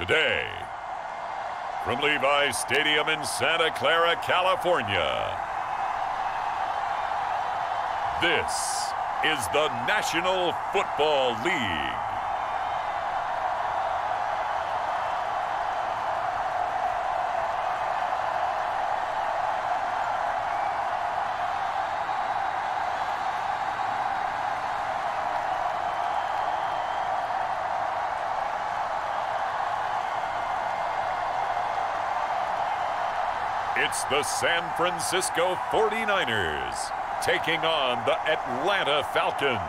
today. From Levi's Stadium in Santa Clara, California, this is the National Football League. It's the San Francisco 49ers taking on the Atlanta Falcons.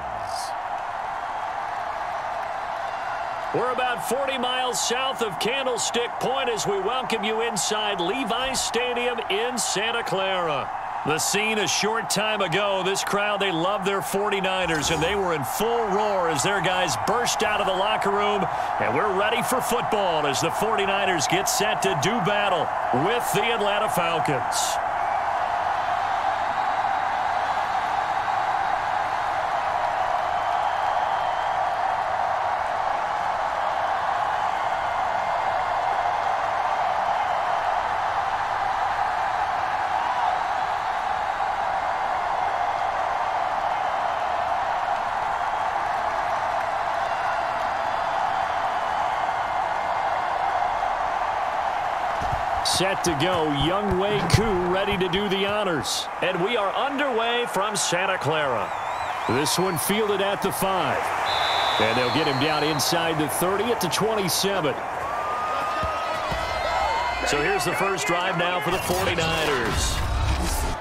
We're about 40 miles south of Candlestick Point as we welcome you inside Levi's Stadium in Santa Clara. The scene a short time ago, this crowd, they love their 49ers, and they were in full roar as their guys burst out of the locker room, and we're ready for football as the 49ers get set to do battle with the Atlanta Falcons. Set to go, Younghoe Koo ready to do the honors. And we are underway from Santa Clara. This one fielded at the 5. And they'll get him down inside the 30 at the 27. So here's the first drive now for the 49ers.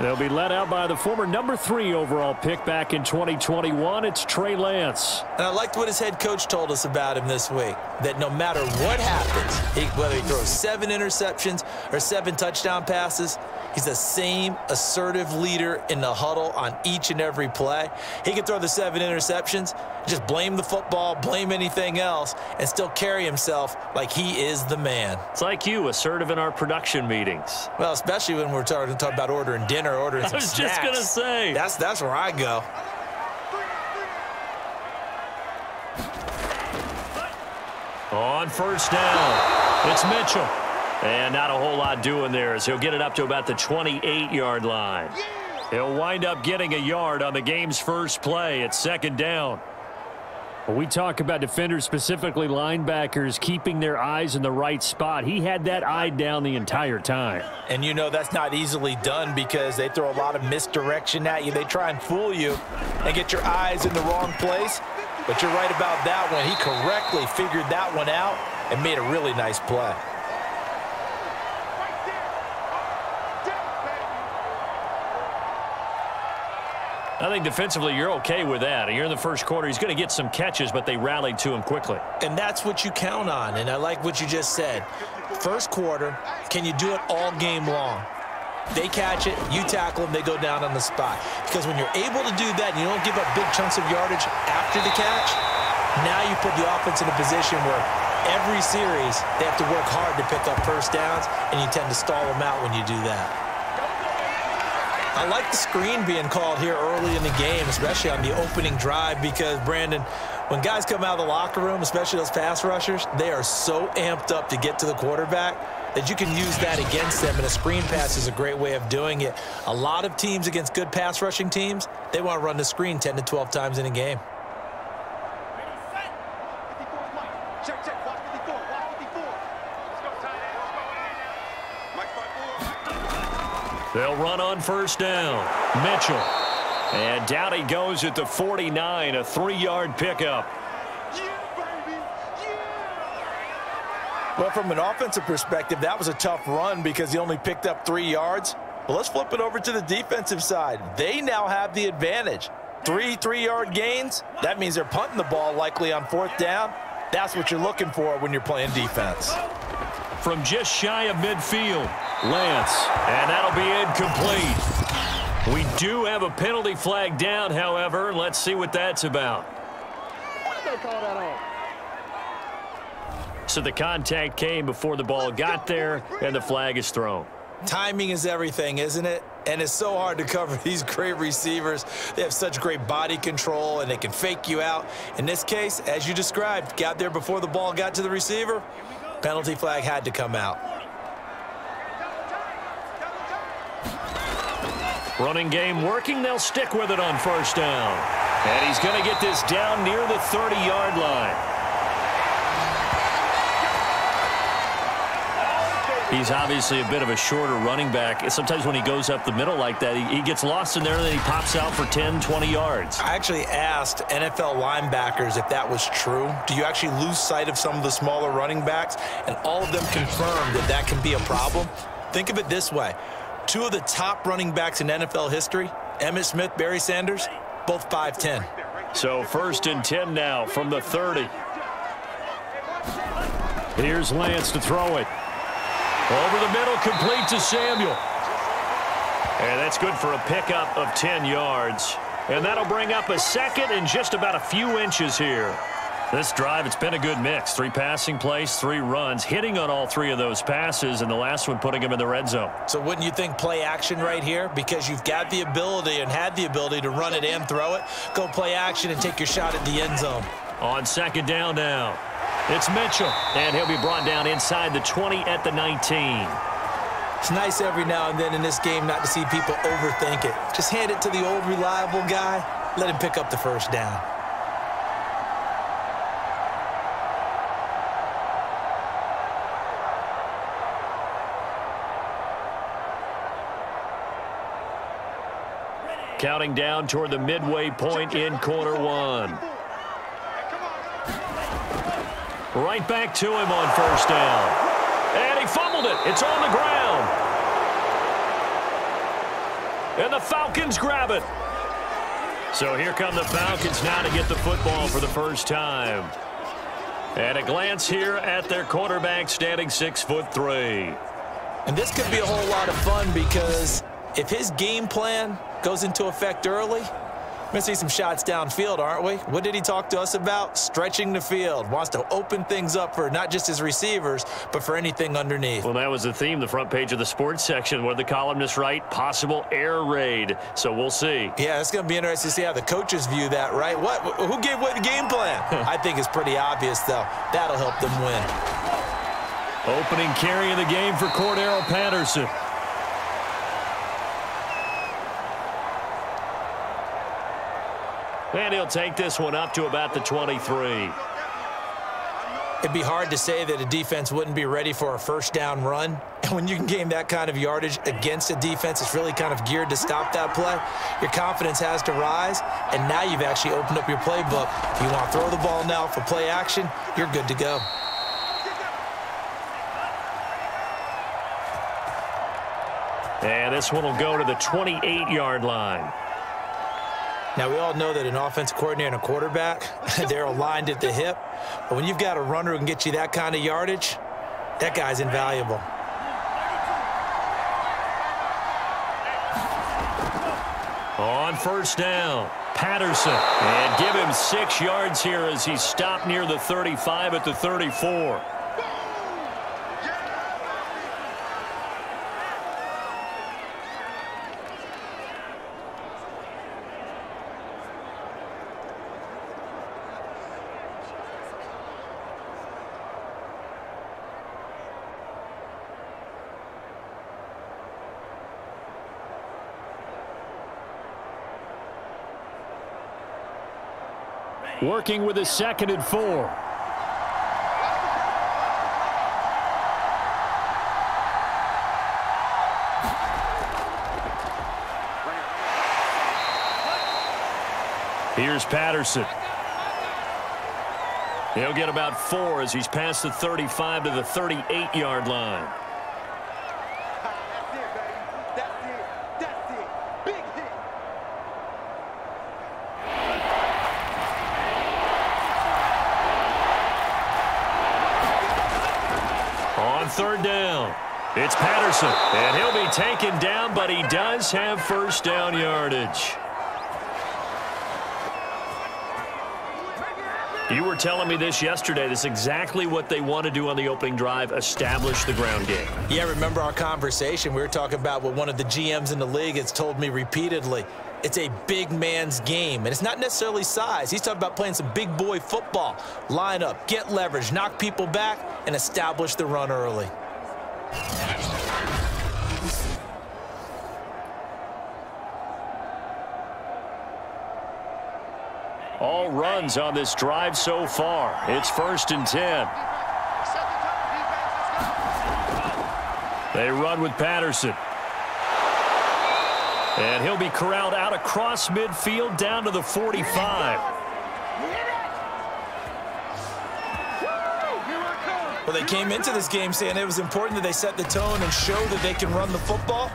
They'll be led out by the former number 3 overall pick back in 2021. It's Trey Lance. And I liked what his head coach told us about him this week, that no matter what happens, whether he throws 7 interceptions or 7 touchdown passes, he's the same assertive leader in the huddle on each and every play. He can throw the 7 interceptions, just blame the football, blame anything else, and still carry himself like he is the man. It's like you, assertive in our production meetings. Well, especially when we're talking about ordering dinner, ordering some snacks. I was just going to say. That's where I go. On first down, it's Mitchell. And not a whole lot doing there as he'll get it up to about the 28-yard line. He'll wind up getting a yard on the game's first play. It's second down. When we talk about defenders, specifically linebackers, keeping their eyes in the right spot, he had that eye down the entire time. And you know that's not easily done because they throw a lot of misdirection at you. They try and fool you and get your eyes in the wrong place. But you're right about that one. He correctly figured that one out and made a really nice play. I think defensively you're okay with that. Here in the first quarter, he's going to get some catches, but they rallied to him quickly. And that's what you count on, and I like what you just said. First quarter, can you do it all game long? They catch it, you tackle them, they go down on the spot. Because when you're able to do that and you don't give up big chunks of yardage after the catch, now you put the offense in a position where every series they have to work hard to pick up first downs, and you tend to stall them out when you do that. I like the screen being called here early in the game, especially on the opening drive, because, Brandon, when guys come out of the locker room, especially those pass rushers, they are so amped up to get to the quarterback that you can use that against them, and a screen pass is a great way of doing it. A lot of teams against good pass rushing teams, they want to run the screen 10 to 12 times in a game. They'll run on first down. Mitchell. And down he goes at the 49, a 3-yard pickup. Well, from an offensive perspective, that was a tough run because he only picked up 3 yards. But let's flip it over to the defensive side. They now have the advantage. 3 3-yard gains. That means they're punting the ball likely on fourth down. That's what you're looking for when you're playing defense. From just shy of midfield, Lance, and that'll be incomplete. We do have a penalty flag down, however. Let's see what that's about. What did they call that on? So the contact came before the ball got there, and the flag is thrown. Timing is everything, isn't it? And it's so hard to cover these great receivers. They have such great body control, and they can fake you out. In this case, as you described, got there before the ball got to the receiver. Penalty flag had to come out. Running game working. They'll stick with it on first down. And he's going to get this down near the 30-yard line. He's obviously a bit of a shorter running back. Sometimes when he goes up the middle like that, he gets lost in there, and then he pops out for 10, 20 yards. I actually asked NFL linebackers if that was true. Do you actually lose sight of some of the smaller running backs? And all of them confirmed that that can be a problem. Think of it this way. Two of the top running backs in NFL history, Emmitt Smith, Barry Sanders, both 5'10". So first and 10 now from the 30. Here's Lance to throw it. Over the middle, complete to Samuel. And that's good for a pickup of 10 yards. And that'll bring up a second and just about a few inches here. This drive, it's been a good mix. 3 passing plays, 3 runs, hitting on all 3 of those passes, and the last one putting him in the red zone. So wouldn't you think play action right here? Because you've got the ability and had the ability to run it and throw it. Go play action and take your shot at the end zone. On second down now, it's Mitchell. And he'll be brought down inside the 20 at the 19. It's nice every now and then in this game not to see people overthink it. Just hand it to the old reliable guy. Let him pick up the first down. Counting down toward the midway point in quarter one. Right back to him on first down. And he fumbled it. It's on the ground. And the Falcons grab it. So here come the Falcons now to get the football for the first time. And a glance here at their quarterback standing 6'3". And this could be a whole lot of fun because if his game plan goes into effect early, we're going to see some shots downfield, aren't we? What did he talk to us about? Stretching the field. Wants to open things up for not just his receivers, but for anything underneath. Well, that was the theme, the front page of the sports section, where the columnists write possible air raid. So we'll see. Yeah, it's going to be interesting to see how the coaches view that, right? What? Who gave what game plan? I think it's pretty obvious, though. That'll help them win. Opening carry of the game for Cordarrelle Patterson. And he'll take this one up to about the 23. It'd be hard to say that a defense wouldn't be ready for a first down run. And when you can gain that kind of yardage against a defense that's really kind of geared to stop that play, your confidence has to rise. And now you've actually opened up your playbook. If you want to throw the ball now for play action, you're good to go. And this one will go to the 28-yard line. Now, we all know that an offensive coordinator and a quarterback, they're aligned at the hip. But when you've got a runner who can get you that kind of yardage, that guy's invaluable. On first down, Patterson. And give him 6 yards here as he's stopped near the 35 at the 34. Working with a second and 4. Here's Patterson. He'll get about 4 as he's past the 35 to the 38-yard line. Third down. It's Patterson, and he'll be taken down, but he does have first down yardage. You were telling me this yesterday. This is exactly what they want to do on the opening drive, establish the ground game. Yeah, remember our conversation. We were talking about what one of the GMs in the league has told me repeatedly. It's a big man's game, and it's not necessarily size. He's talking about playing some big boy football. Line up, get leverage, knock people back, and establish the run early. All runs on this drive so far. It's 1st and 10. They run with Patterson. And he'll be corralled out across midfield down to the 45. Well, they came into this game saying it was important that they set the tone and show that they can run the football.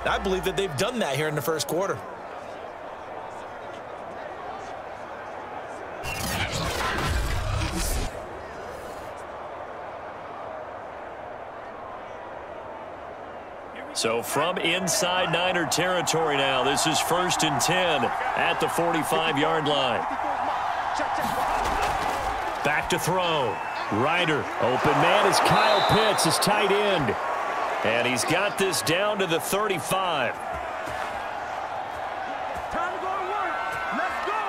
And I believe that they've done that here in the first quarter. So from inside Niner territory now, this is 1st and 10 at the 45-yard line. Back to throw. Ryder, open man is Kyle Pitts, his tight end. And he's got this down to the 35. Time to go to work. Let's go.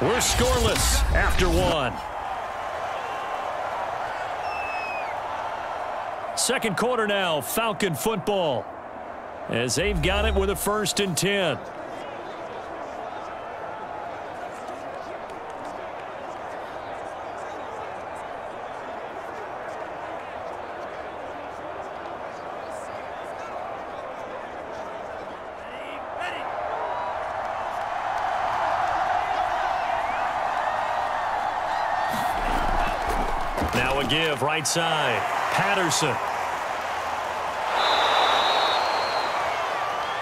We're scoreless after one. Second quarter now, Falcon football, as they've got it with a 1st and 10. Now a give right side, Patterson.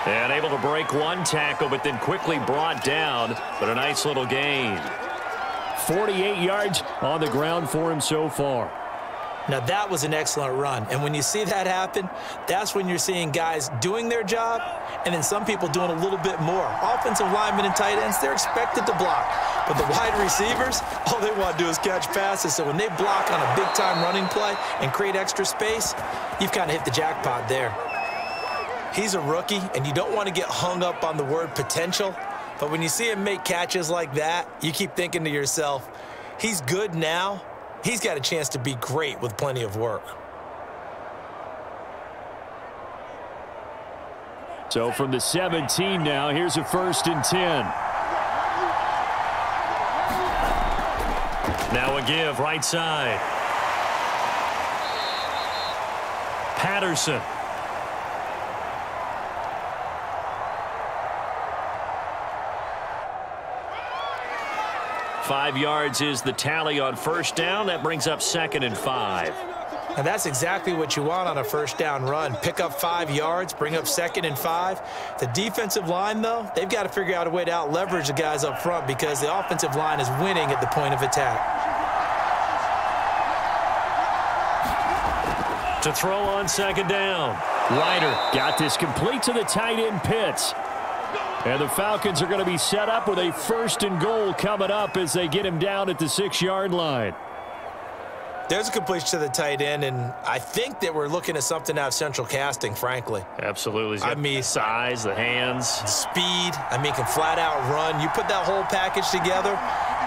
And able to break one tackle, but then quickly brought down. But a nice little gain. 48 yards on the ground for him so far. Now, that was an excellent run. And when you see that happen, that's when you're seeing guys doing their job and then some people doing a little bit more. Offensive linemen and tight ends, they're expected to block. But the wide receivers, all they want to do is catch passes. So when they block on a big-time running play and create extra space, you've kind of hit the jackpot there. He's a rookie, and you don't want to get hung up on the word potential. But when you see him make catches like that, you keep thinking to yourself, he's good now. He's got a chance to be great with plenty of work. So from the 17 now, here's a 1st and 10. Now a give right side. Patterson. Five yards is the tally on 1st down. That brings up 2nd and 5. And that's exactly what you want on a 1st down run. Pick up 5 yards, bring up 2nd and 5. The defensive line, though, they've got to figure out a way to out-leverage the guys up front because the offensive line is winning at the point of attack. To throw on 2nd down. Ryder got this complete to the tight end Pitts. And the Falcons are going to be set up with a 1st and goal coming up as they get him down at the 6-yard line. There's a completion to the tight end, and I think that we're looking at something out of central casting, frankly. Absolutely. I mean, size, the hands. Speed. I mean, can flat out run. You put that whole package together,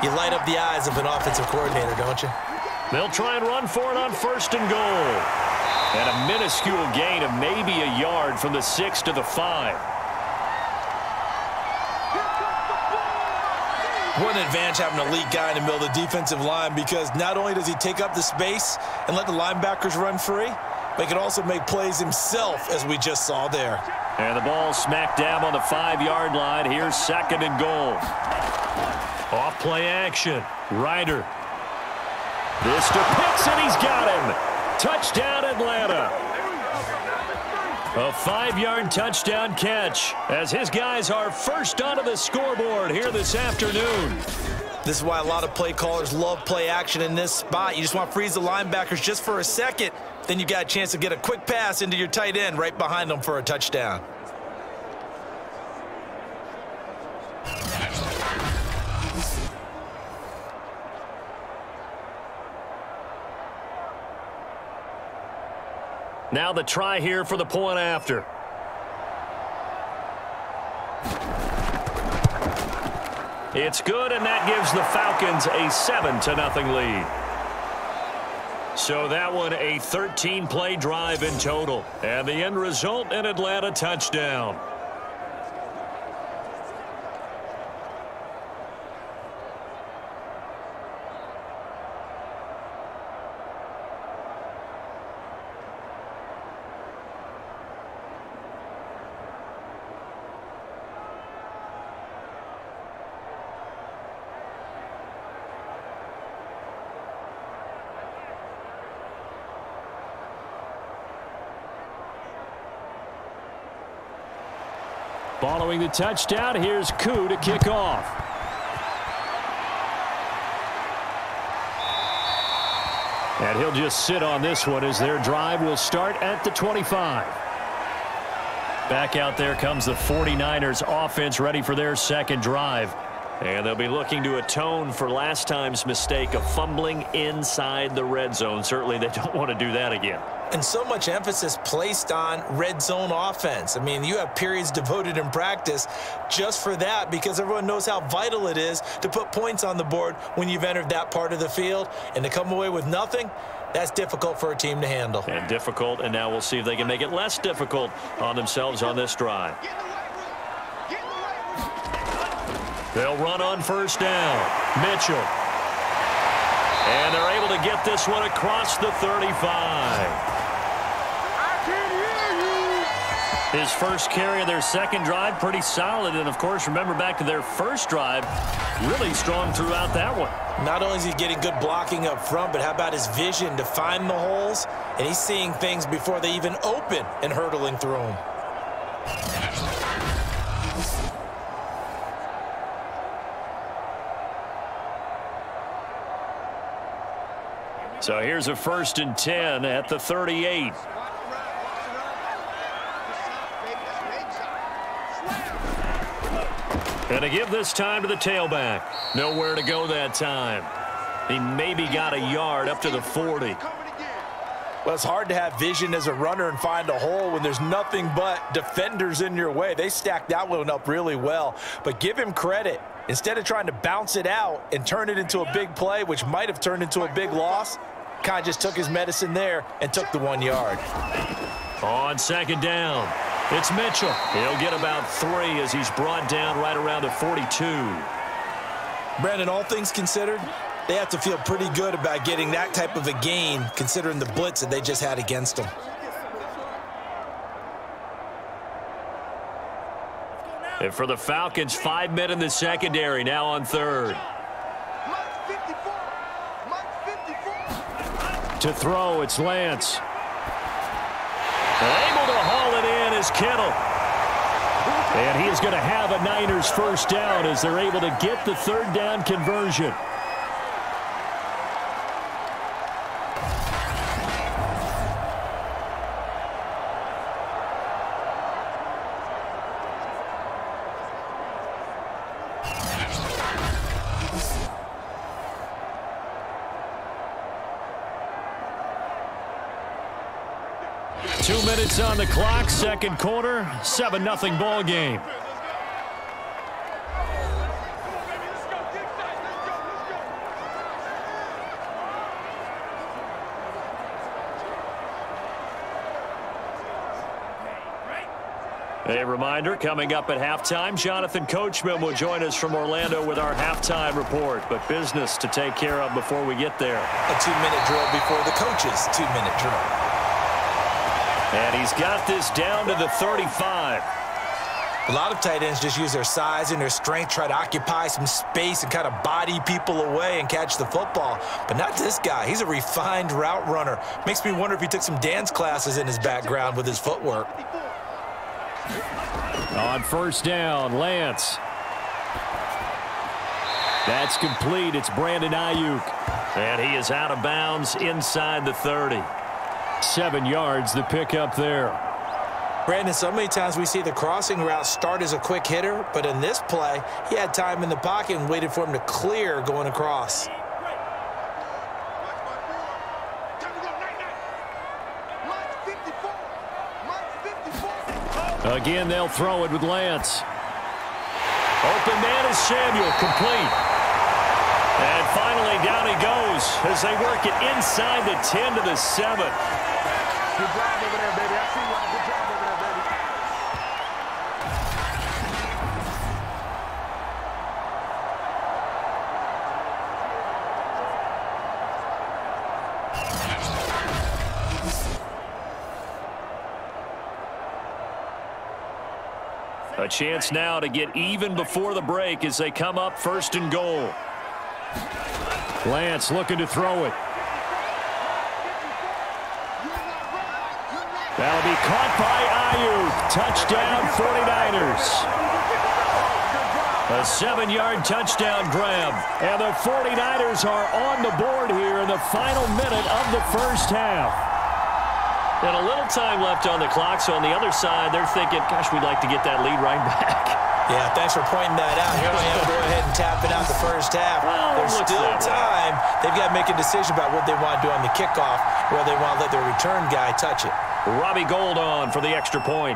you light up the eyes of an offensive coordinator, don't you? They'll try and run for it on 1st and goal. And a minuscule gain of maybe a yard from the 6 to the 5. What an advantage having an elite guy in the middle of the defensive line, because not only does he take up the space and let the linebackers run free, but he can also make plays himself, as we just saw there. And the ball smacked down on the 5-yard line. Here's 2nd and goal. Off play action. Ryder. This to Pitts, and he's got him. Touchdown, Atlanta. A 5-yard touchdown catch as his guys are first onto the scoreboard here this afternoon. This is why a lot of play callers love play action in this spot. You just want to freeze the linebackers just for a second. Then you got a chance to get a quick pass into your tight end right behind them for a touchdown. Now the try here for the point after. It's good, and that gives the Falcons a 7-0 lead. So that one, a 13-play drive in total. And the end result, an Atlanta touchdown. Following the touchdown, here's Koo to kick off. And he'll just sit on this one as their drive will start at the 25. Back out there comes the 49ers offense, ready for their second drive. And they'll be looking to atone for last time's mistake of fumbling inside the red zone. Certainly they don't want to do that again. And so much emphasis placed on red zone offense. I mean, you have periods devoted in practice just for that because everyone knows how vital it is to put points on the board when you've entered that part of the field. And to come away with nothing, that's difficult for a team to handle. And difficult, and now we'll see if they can make it less difficult on themselves on this drive. They'll run on first down. Mitchell. And they're able to get this one across the 35. His first carry of their second drive, pretty solid. And, of course, remember back to their first drive, really strong throughout that one. Not only is he getting good blocking up front, but how about his vision to find the holes? And he's seeing things before they even open and hurtling through them. So here's a 1st and 10 at the 38. And to give this time to the tailback. Nowhere to go that time. He maybe got a yard up to the 40. Well, it's hard to have vision as a runner and find a hole when there's nothing but defenders in your way. They stacked that one up really well. But give him credit. Instead of trying to bounce it out and turn it into a big play, which might have turned into a big loss, kind of just took his medicine there and took the 1 yard. On second down. It's Mitchell. He'll get about 3 as he's brought down right around the 42. Brandon, all things considered, they have to feel pretty good about getting that type of a gain considering the blitz that they just had against them. And for the Falcons, 5 men in the secondary, now on third. To throw, it's Lance. Able to haul it in is Kittle. And he is going to have a Niners first down as they're able to get the third down conversion. On the clock, second quarter, 7-0 ball game. A reminder, coming up at halftime, Jonathan Coachman will join us from Orlando with our halftime report. But business to take care of before we get there. A 2-minute drill before the coaches' 2-minute drill. And he's got this down to the 35. A lot of tight ends just use their size and their strength, try to occupy some space and kind of body people away and catch the football. But not this guy. He's a refined route runner. Makes me wonder if he took some dance classes in his background with his footwork. On first down, Lance. That's complete. It's Brandon Ayuk. And he is out of bounds inside the 30. 7 yards, the pickup there. Brandon, so many times we see the crossing route start as a quick hitter, but in this play, he had time in the pocket and waited for him to clear going across. Again, they'll throw it with Lance. Open man is Samuel, complete. And finally down he goes as they work it inside the 10 to the 7. Good job over there, baby. I see you. Good job over there, baby. A chance now to get even before the break as they come up first and goal. Lance looking to throw it. That'll be caught by Ayuk. Touchdown 49ers. A 7-yard touchdown grab. And the 49ers are on the board here in the final minute of the first half. And a little time left on the clock, so on the other side, they're thinking, gosh, we'd like to get that lead right back. Yeah, thanks for pointing that out. Here I am, go ahead and tapping out the first half. Well, there's still time. They've got to make a decision about what they want to do on the kickoff, whether they want to let their return guy touch it. Robbie Gold on for the extra point.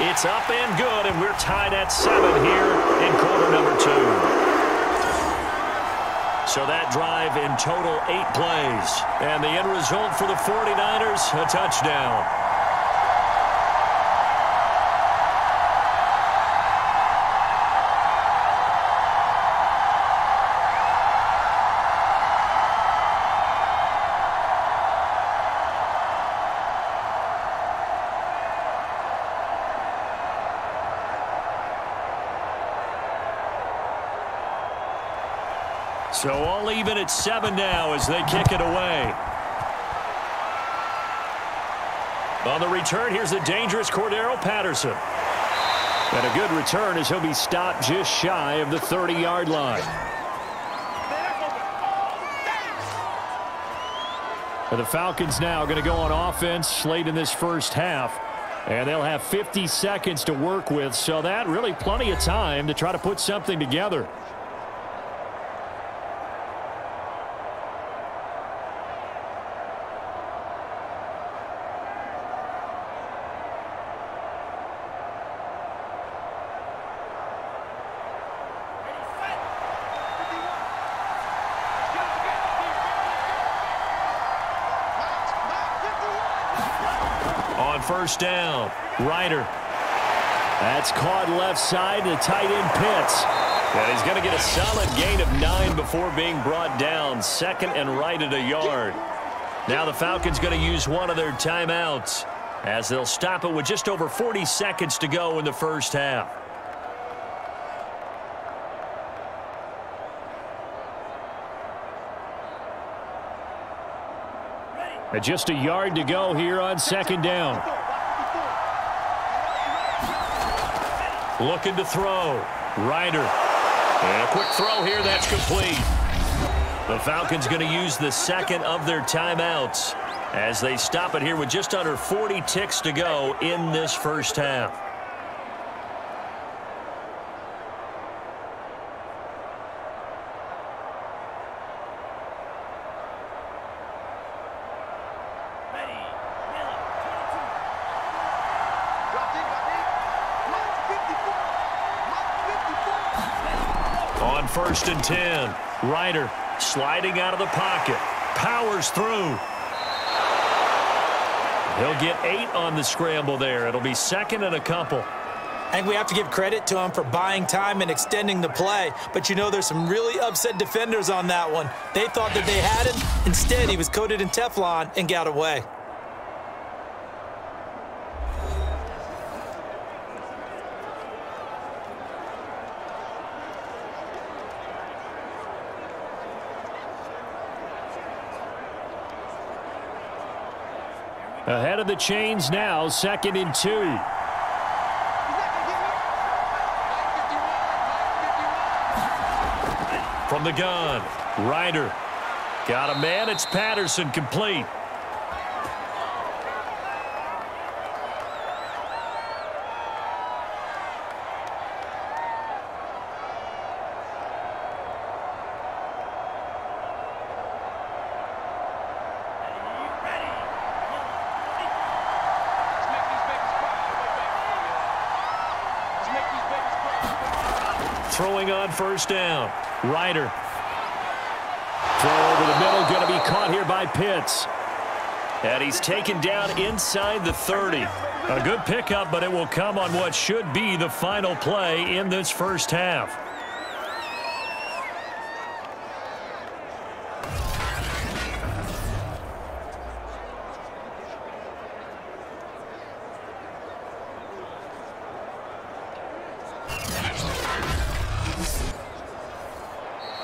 It's up and good, and we're tied at 7 here in quarter number 2. So that drive in total 8 plays. And the end result for the 49ers, a touchdown. So all even at 7 now as they kick it away. On the return, here's the dangerous Cordarrelle Patterson. And a good return as he'll be stopped just shy of the 30-yard line. And the Falcons now going to go on offense late in this first half. And they'll have 50 seconds to work with. So that really plenty of time to try to put something together. First down, Ryder. That's caught left side to tight end Pitts. And he's going to get a solid gain of 9 before being brought down. Second and right at a yard. Now the Falcons going to use one of their timeouts as they'll stop it with just over 40 seconds to go in the first half. And just a yard to go here on second down. Looking to throw. Ryder. And a quick throw here. That's complete. The Falcons going to use the second of their timeouts as they stop it here with just under 40 ticks to go in this first half. First and 10. Ryder sliding out of the pocket. Powers through. He'll get 8 on the scramble there. It'll be second and a couple. I think we have to give credit to him for buying time and extending the play. But, you know, there's some really upset defenders on that one. They thought that they had him. Instead, he was coated in Teflon and got away. Ahead of the chains now, second and 2. From the gun, Ryder. Got a man, it's Patterson, complete. throwing on first down. Ryder. Throw over the middle. Going to be caught here by Pitts. And he's taken down inside the 30. A good pickup, but it will come on what should be the final play in this first half.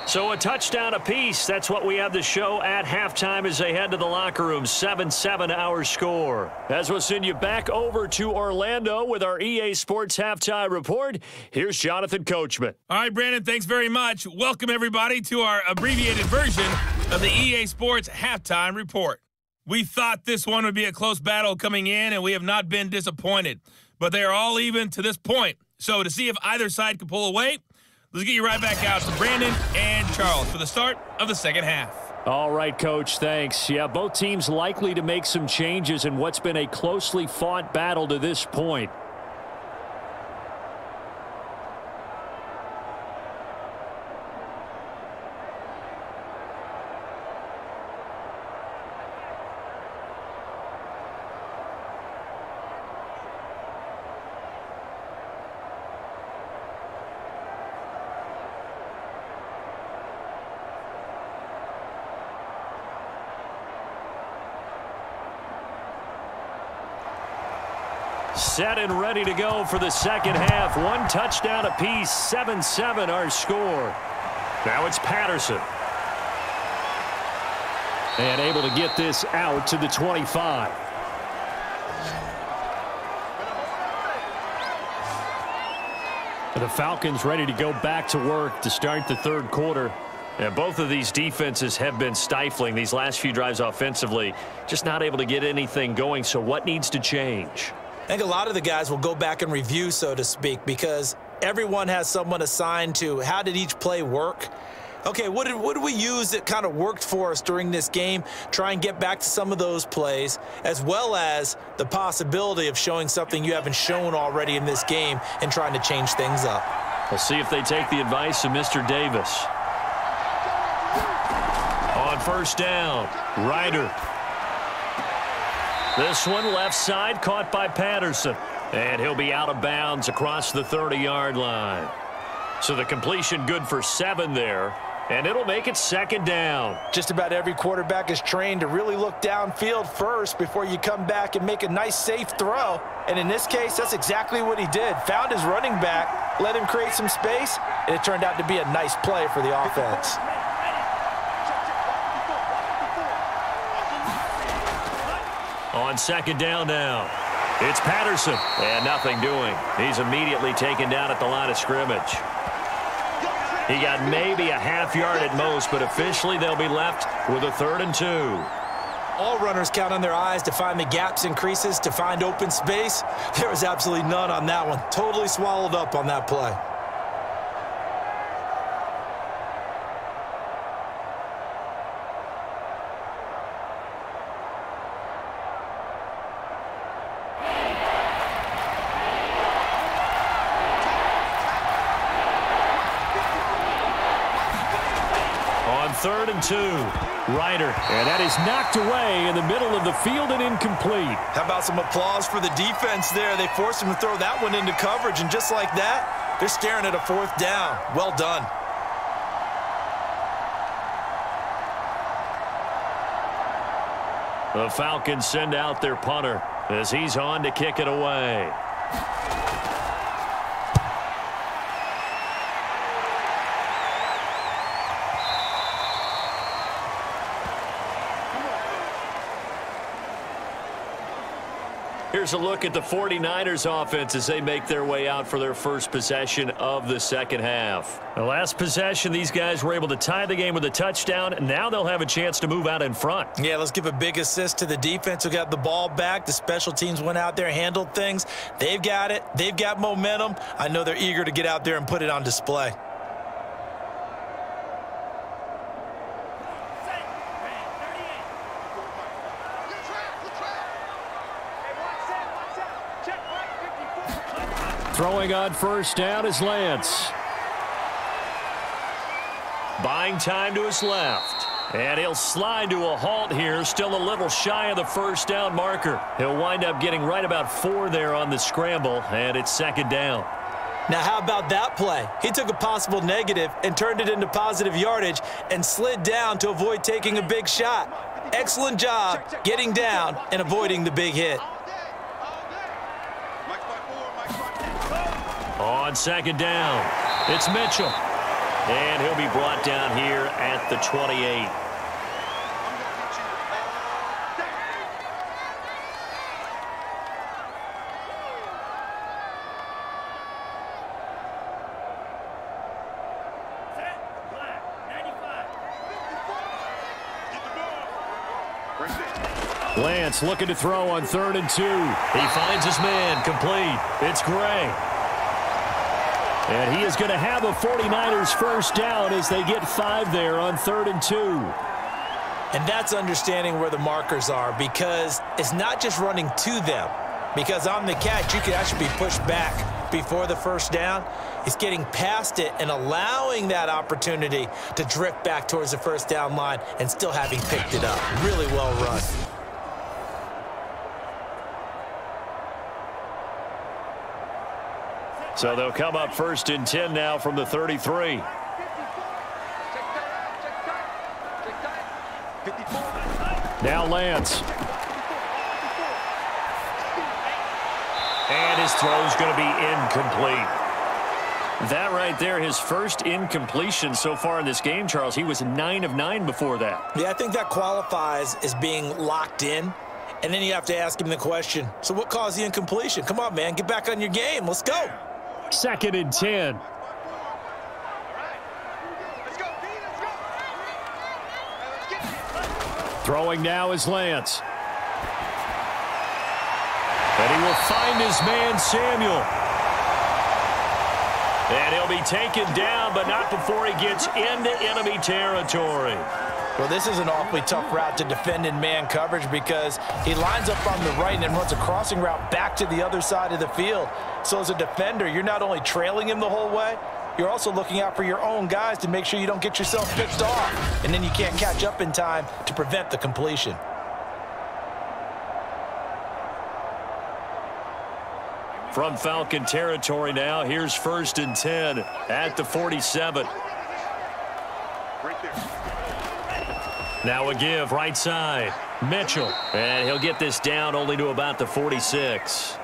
So a touchdown apiece. That's what we have to show at halftime as they head to the locker room. 7-7 our score. As we'll send you back over to Orlando with our EA Sports Halftime Report, here's Jonathan Coachman. All right, Brandon, thanks very much. Welcome, everybody, to our abbreviated version of the EA Sports Halftime Report. We thought this one would be a close battle coming in, and we have not been disappointed. But they are all even to this point. So to see if either side can pull away, let's get you right back out to Brandon and Charles for the start of the second half. All right, Coach, thanks. Yeah, both teams likely to make some changes in what's been a closely fought battle to this point. Set and ready to go for the second half. One touchdown apiece, 7-7 our score. Now it's Patterson. And able to get this out to the 25. The Falcons ready to go back to work to start the third quarter. And both of these defenses have been stifling these last few drives offensively. Just not able to get anything going, so what needs to change? I think a lot of the guys will go back and review, so to speak, because everyone has someone assigned to how did each play work. Okay, what did we use that kind of worked for us during this game? Try and get back to some of those plays, as well as the possibility of showing something you haven't shown already in this game and trying to change things up. We'll see if they take the advice of Mr. Davis. On first down, Ryder. This one left side caught by Patterson. And he'll be out of bounds across the 30-yard line. So the completion good for 7 there. And it'll make it second down. Just about every quarterback is trained to really look downfield first before you come back and make a nice, safe throw. And in this case, that's exactly what he did. Found his running back, let him create some space, and it turned out to be a nice play for the offense. On second down now, it's Patterson. And nothing doing. He's immediately taken down at the line of scrimmage. He got maybe a half yard at most, but officially they'll be left with a 3rd and 2. All runners count on their eyes to find the gaps and creases, to find open space. There was absolutely none on that one. Totally swallowed up on that play. Ryder, and that is knocked away in the middle of the field and incomplete. How about some applause for the defense there? They forced him to throw that one into coverage, and just like that, they're staring at a 4th down. Well done. The Falcons send out their punter as he's on to kick it away. Here's a look at the 49ers offense as they make their way out for their first possession of the second half. The last possession, these guys were able to tie the game with a touchdown. Now they'll have a chance to move out in front. Yeah, let's give a big assist to the defense who got the ball back. The special teams went out there, handled things. They've got it. They've got momentum. I know they're eager to get out there and put it on display. Throwing on first down is Lance. buying time to his left. And he'll slide to a halt here, still a little shy of the first down marker. He'll wind up getting right about 4 there on the scramble, and it's second down. Now, how about that play? He took a possible negative and turned it into positive yardage and slid down to avoid taking a big shot. Excellent job getting down and avoiding the big hit. On second down, it's Mitchell. And he'll be brought down here at the 28. Lance looking to throw on 3rd and 2. He finds his man complete. It's Gray. And he is going to have a 49ers first down as they get 5 there on 3rd and 2. And that's understanding where the markers are, because it's not just running to them. Because on the catch, you could actually be pushed back before the first down. It's getting past it and allowing that opportunity to drift back towards the first down line and still having picked it up. Really well run. So they'll come up 1st and 10 now from the 33. Now Lance. And his throw is going to be incomplete. That right there, his first incompletion so far in this game, Charles. He was 9 of 9 before that. Yeah, I think that qualifies as being locked in. And then you have to ask him the question, so what caused the incompletion? Come on, man, get back on your game. Let's go. 2nd and 10. Throwing now is Lance. And he will find his man, Samuel. And he'll be taken down, but not before he gets into enemy territory. Well, this is an awfully tough route to defend in man coverage, because he lines up on the right and then runs a crossing route back to the other side of the field. So as a defender, you're not only trailing him the whole way, you're also looking out for your own guys to make sure you don't get yourself picked off. And then you can't catch up in time to prevent the completion. From Falcon territory now, here's 1st and 10 at the 47. Now a give right side. Mitchell. And he'll get this down only to about the 46.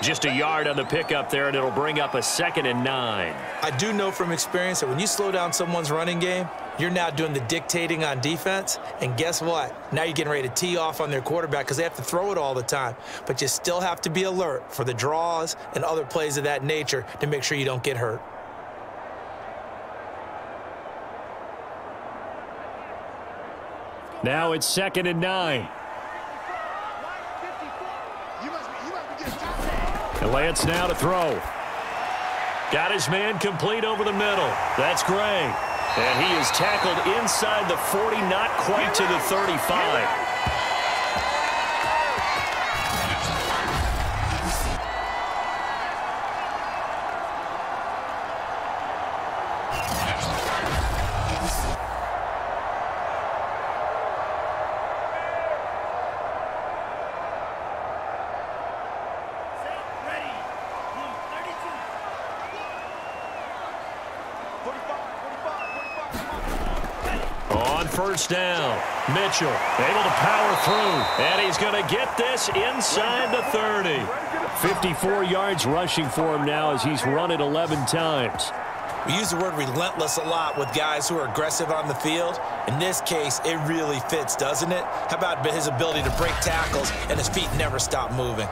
Just a yard on the pickup there, and it'll bring up a 2nd and 9. I do know from experience that when you slow down someone's running game, you're now doing the dictating on defense. And guess what? Now you're getting ready to tee off on their quarterback, because they have to throw it all the time. But you still have to be alert for the draws and other plays of that nature to make sure you don't get hurt. Now it's 2nd and 9. And Lance now to throw. Got his man complete over the middle. That's Gray. And he is tackled inside the 40, not quite to the 35. First down, Mitchell able to power through, and he's going to get this inside the 30. 54 yards rushing for him now as he's run it 11 times. We use the word relentless a lot with guys who are aggressive on the field. In this case, it really fits, doesn't it? How about his ability to break tackles, and his feet never stop moving.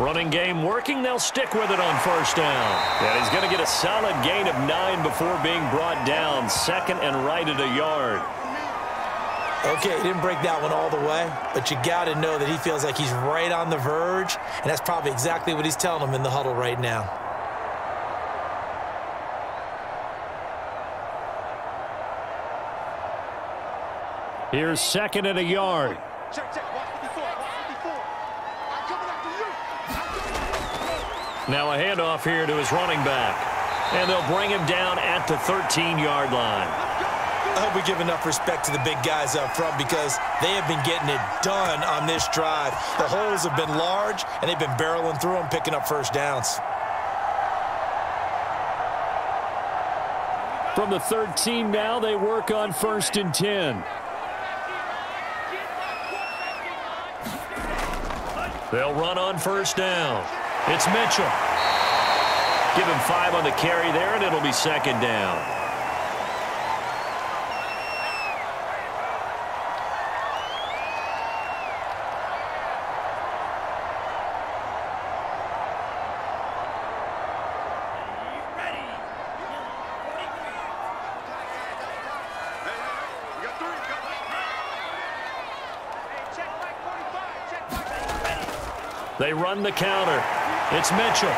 Running game working, they'll stick with it on first down. And he's going to get a solid gain of 9 before being brought down, second and right at a yard. Okay, he didn't break that one all the way, but you got to know that he feels like he's right on the verge, and that's probably exactly what he's telling him in the huddle right now. Here's second and a yard. Now a handoff here to his running back, and they'll bring him down at the 13-yard line. I hope we give enough respect to the big guys up front because they have been getting it done on this drive. The holes have been large, and they've been barreling through them, picking up first downs. From the 13 now, they work on first and 10. They'll run on first down. It's Mitchell. Give him 5 on the carry there, and it'll be second down. They run the counter. It's Mitchell.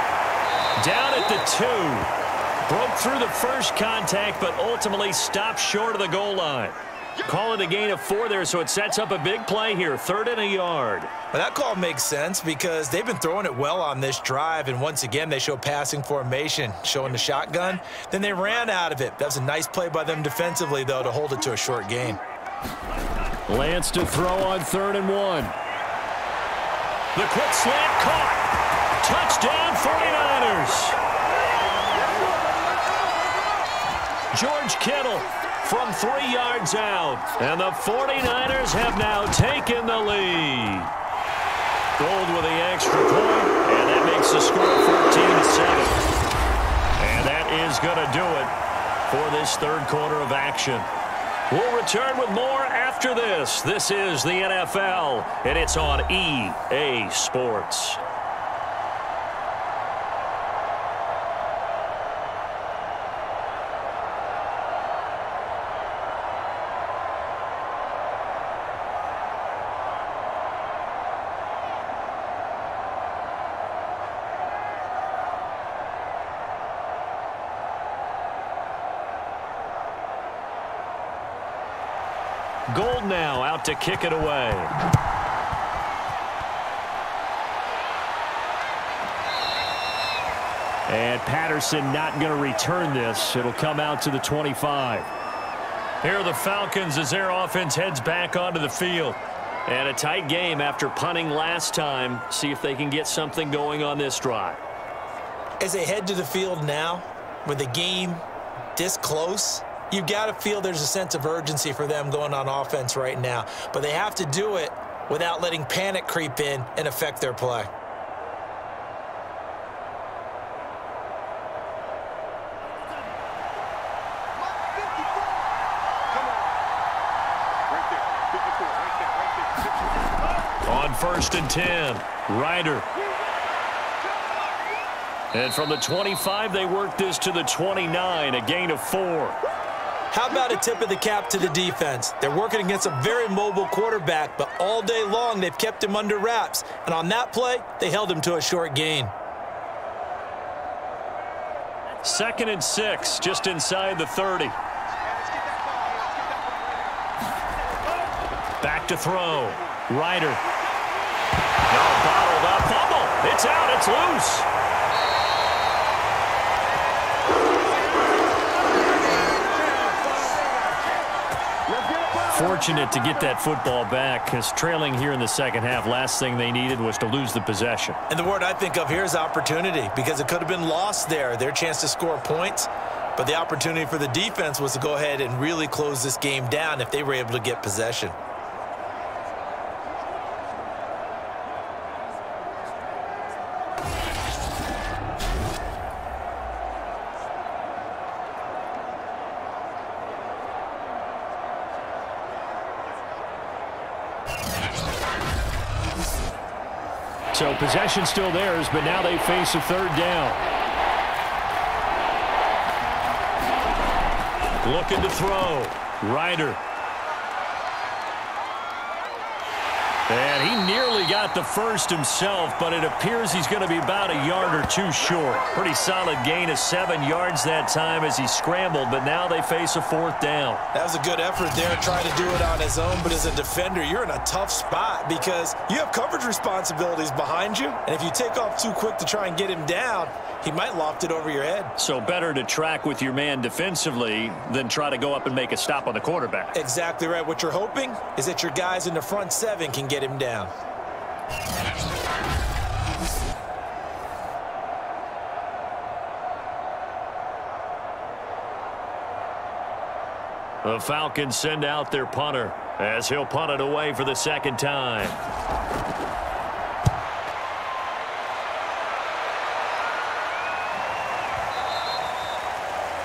Down at the 2. Broke through the first contact, but ultimately stopped short of the goal line. Calling a gain of 4 there, so it sets up a big play here. Third and a yard. Well, that call makes sense because they've been throwing it well on this drive, and once again, they show passing formation, showing the shotgun. Then they ran out of it. That was a nice play by them defensively, though, to hold it to a short gain. Lance to throw on 3rd and 1. The quick slant caught. Touchdown 49ers. George Kittle from 3 yards out. And the 49ers have now taken the lead. Gold with the extra point. And that makes the score 14-7. And that is going to do it for this third quarter of action. We'll return with more after this. This is the NFL, and it's on EA Sports. Gold now out to kick it away. And Patterson not going to return this. It'll come out to the 25. Here are the Falcons as their offense heads back onto the field. And a tight game after punting last time. See if they can get something going on this drive. As they head to the field now, with the game this close, you've got to feel there's a sense of urgency for them going on offense right now. But they have to do it without letting panic creep in and affect their play. On 1st and 10, Ryder. And from the 25, they work this to the 29, a gain of 4. How about a tip of the cap to the defense? They're working against a very mobile quarterback, but all day long they've kept him under wraps. And on that play, they held him to a short gain. 2nd and 6, just inside the 30. Back to throw. Ryder. Now bottled up. Fumble. It's out. It's loose. Fortunate to get that football back because trailing here in the second half, last thing they needed was to lose the possession. And the word I think of here is opportunity because it could have been lost there, their chance to score points. But the opportunity for the defense was to go ahead and really close this game down if they were able to get possession. So possession still theirs, but now they face a 3rd down. Looking to throw. Ryder. And he nearly got the first himself, but it appears he's going to be about a yard or two short. Pretty solid gain of 7 yards that time as he scrambled, but now they face a fourth down. That was a good effort there, trying to do it on his own, but as a defender, you're in a tough spot because you have coverage responsibilities behind you, and if you take off too quick to try and get him down, he might loft it over your head. So better to track with your man defensively than try to go up and make a stop on the quarterback. Exactly right. What you're hoping is that your guys in the front seven can get him down. The Falcons send out their punter as he'll punt it away for the second time.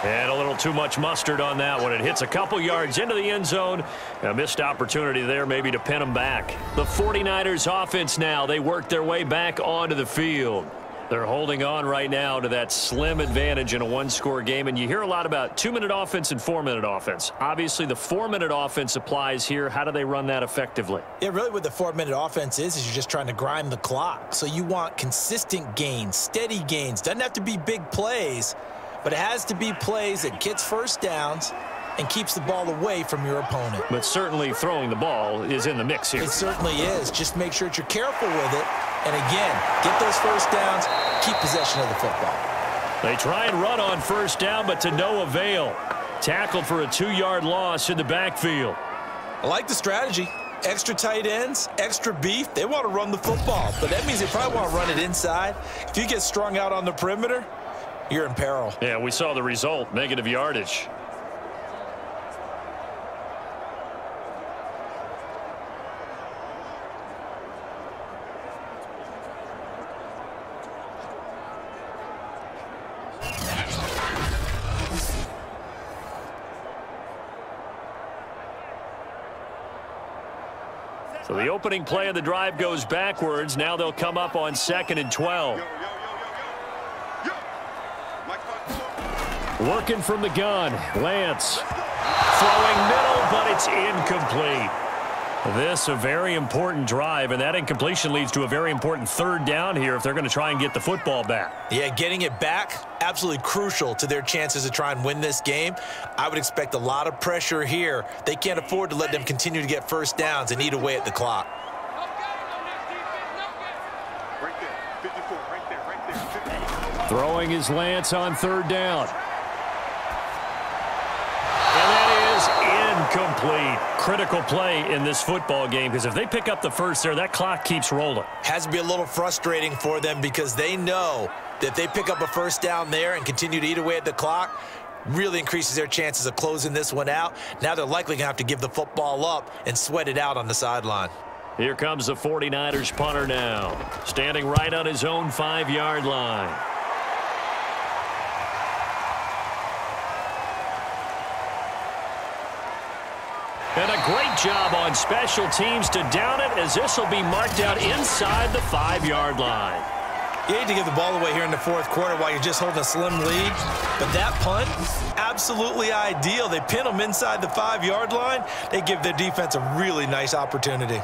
And a little too much mustard on that one. It hits a couple yards into the end zone. A missed opportunity there maybe to pin them back. The 49ers offense now, they work their way back onto the field. They're holding on right now to that slim advantage in a one-score game, and you hear a lot about two-minute offense and four-minute offense. Obviously, the four-minute offense applies here. How do they run that effectively? Yeah, really what the four-minute offense is you're just trying to grind the clock. So you want consistent gains, steady gains. Doesn't have to be big plays, but it has to be plays that gets first downs and keeps the ball away from your opponent. But certainly throwing the ball is in the mix here. It certainly is. Just make sure that you're careful with it. And again, get those first downs, keep possession of the football. They try and run on first down, but to no avail. Tackled for a 2-yard loss in the backfield. I like the strategy. Extra tight ends, extra beef. They want to run the football, but that means they probably want to run it inside. If you get strung out on the perimeter, you're in peril. Yeah, we saw the result, negative yardage. So the opening play of the drive goes backwards. Now they'll come up on 2nd and 12. Working from the gun, Lance. Throwing middle, but it's incomplete. This a very important drive, and that incompletion leads to a very important third down here if they're going to try and get the football back. Yeah, getting it back, absolutely crucial to their chances to try and win this game. I would expect a lot of pressure here. They can't afford to let them continue to get first downs and eat away at the clock. Right there, 54, right there, right there. 54. Throwing is Lance on third down. Complete. Critical play in this football game, because if they pick up the first there, that clock keeps rolling. Has to be a little frustrating for them, because they know that if they pick up a first down there and continue to eat away at the clock, really increases their chances of closing this one out. Now they're likely going to have to give the football up and sweat it out on the sideline. Here comes the 49ers punter now, standing right on his own 5-yard line. And a great job on special teams to down it, as this will be marked out inside the 5-yard line. You need to give the ball away here in the fourth quarter while you're just holding a slim lead. But that punt, absolutely ideal. They pin them inside the 5-yard line. They give their defense a really nice opportunity.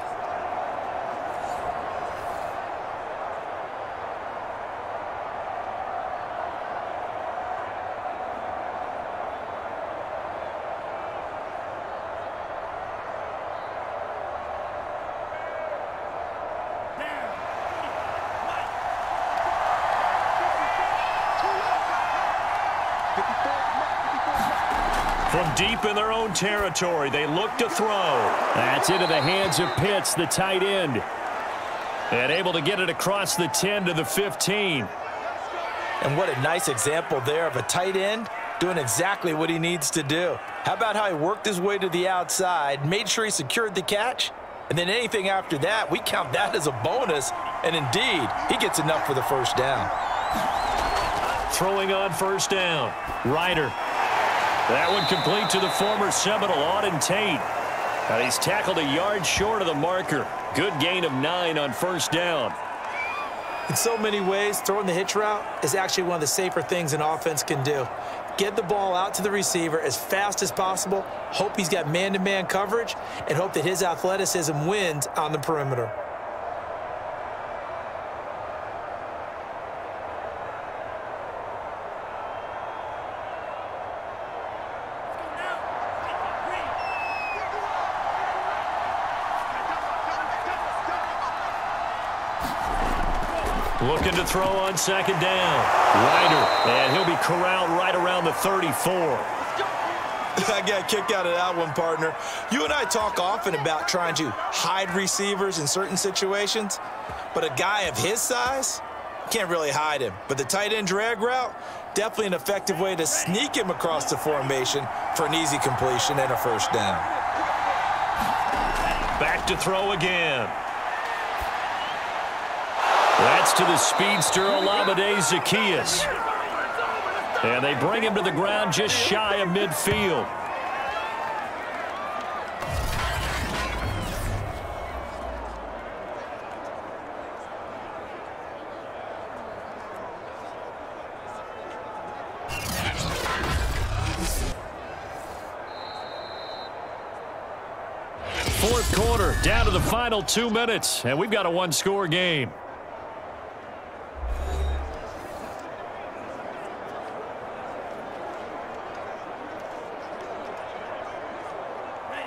Deep in their own territory, they look to throw. That's into the hands of Pitts, the tight end. And able to get it across the 10 to the 15. And what a nice example there of a tight end doing exactly what he needs to do. How about how he worked his way to the outside, made sure he secured the catch, and then anything after that, we count that as a bonus. And indeed, he gets enough for the first down. Throwing on first down, Ryder. That one complete to the former Seminole, Auden Tate. And he's tackled a yard short of the marker. Good gain of 9 on first down. In so many ways, throwing the hitch route is actually one of the safer things an offense can do. get the ball out to the receiver as fast as possible, hope he's got man-to-man coverage, and hope that his athleticism wins on the perimeter. Looking to throw on second down. Ryder, and he'll be corralled right around the 34. I got a kick out of that one, partner. You and I talk often about trying to hide receivers in certain situations, but a guy of his size, can't really hide him. But the tight end drag route, definitely an effective way to sneak him across the formation for an easy completion and a first down. Back to throw again. That's to the speedster, Olamide Zaccheaus. And they bring him to the ground just shy of midfield. Fourth quarter, down to the final 2 minutes, and we've got a one-score game.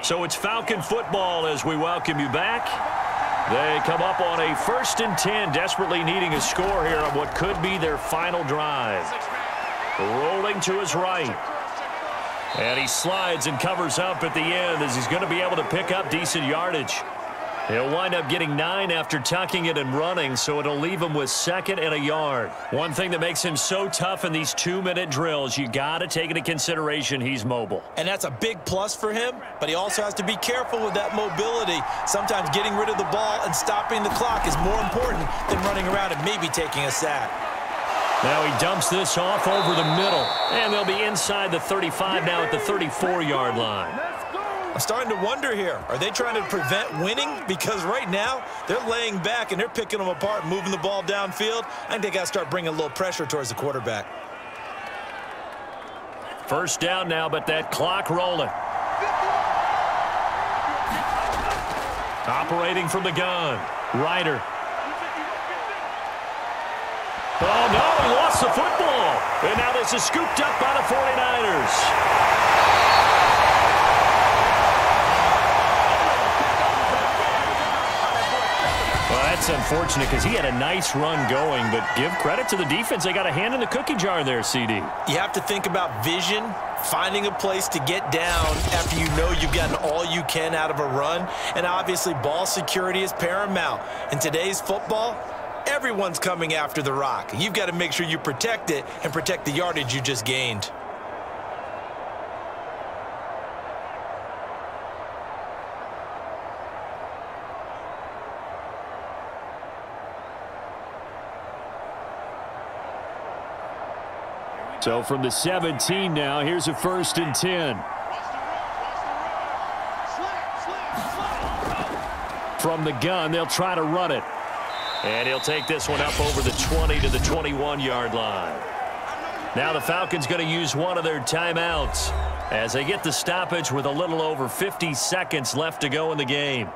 So it's Falcon football as we welcome you back. They come up on a 1st and 10, desperately needing a score here on what could be their final drive. Rolling to his right. And he slides and covers up at the end as he's going to be able to pick up decent yardage. He'll wind up getting 9 after tucking it and running, so it'll leave him with 2nd and 1 yard. One thing that makes him so tough in these 2-minute drills, you got to take into consideration he's mobile. And that's a big plus for him, but he also has to be careful with that mobility. Sometimes getting rid of the ball and stopping the clock is more important than running around and maybe taking a sack. Now he dumps this off over the middle, and they'll be inside the 35 now at the 34-yard line. I'm starting to wonder here, are they trying to prevent winning? Because right now, they're laying back and they're picking them apart, moving the ball downfield. I think they got to start bringing a little pressure towards the quarterback. First down now, but that clock rolling. Operating from the gun, Ryder. Oh, no, he lost the football. And now this is scooped up by the 49ers. Well, that's unfortunate because he had a nice run going, but give credit to the defense. They got a hand in the cookie jar there, CD. You have to think about vision, finding a place to get down after you know you've gotten all you can out of a run, and obviously ball security is paramount. In today's football, everyone's coming after the rock. You've got to make sure you protect it and protect the yardage you just gained. So from the 17 now, here's a 1st and 10. From the gun, they'll try to run it. And he'll take this one up over the 20 to the 21-yard line. Now the Falcons going to use one of their timeouts as they get the stoppage with a little over 50 seconds left to go in the game.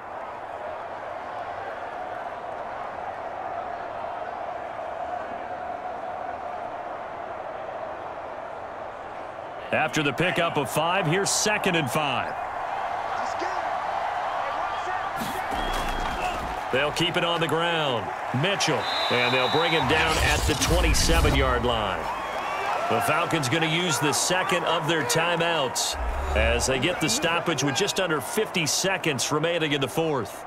After the pickup of 5, here's 2nd and 5. They'll keep it on the ground. Mitchell, and they'll bring him down at the 27-yard line. The Falcons going to use the 2nd of their timeouts as they get the stoppage with just under 50 seconds remaining in the 4th.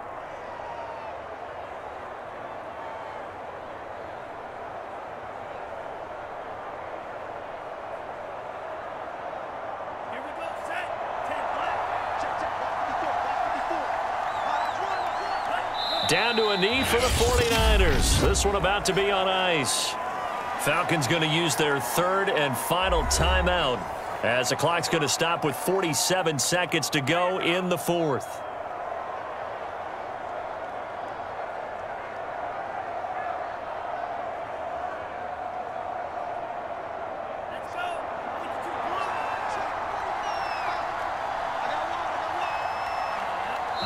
Down to a knee for the 49ers. This one about to be on ice. Falcons going to use their 3rd and final timeout as the clock's going to stop with 47 seconds to go in the 4th.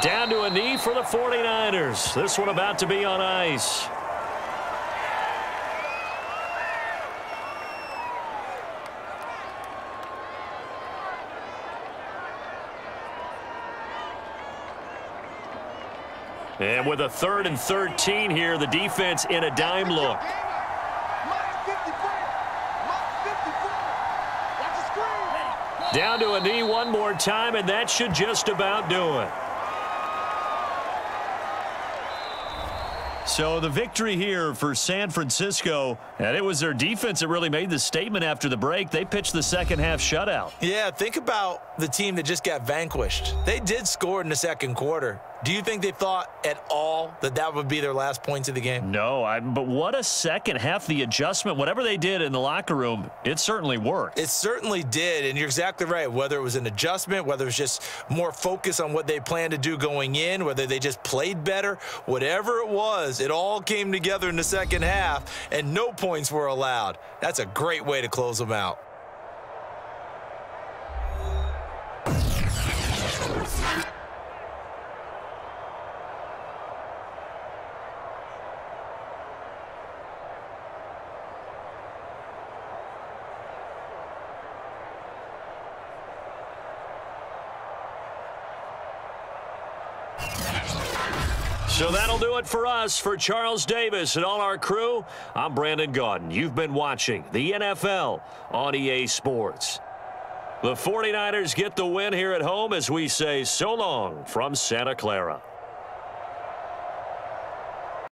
Down to a knee for the 49ers. This one about to be on ice. And with a 3rd and 13 here, the defense in a dime look. Down to a knee one more time, and that should just about do it. So the victory here for San Francisco, and it was their defense that really made the statement after the break. They pitched the second half shutout. Yeah, think about the team that just got vanquished. They did score in the second quarter. Do you think they thought at all that that would be their last points of the game? No, but what a second half. The adjustment, whatever they did in the locker room, it certainly worked. It certainly did, and you're exactly right. Whether it was an adjustment, whether it was just more focus on what they planned to do going in, whether they just played better, whatever it was, it all came together in the second half, and no points were allowed. That's a great way to close them out. So that'll do it for us. For Charles Davis and all our crew, I'm Brandon Gordon. You've been watching the NFL on EA Sports. The 49ers get the win here at home as we say so long from Santa Clara.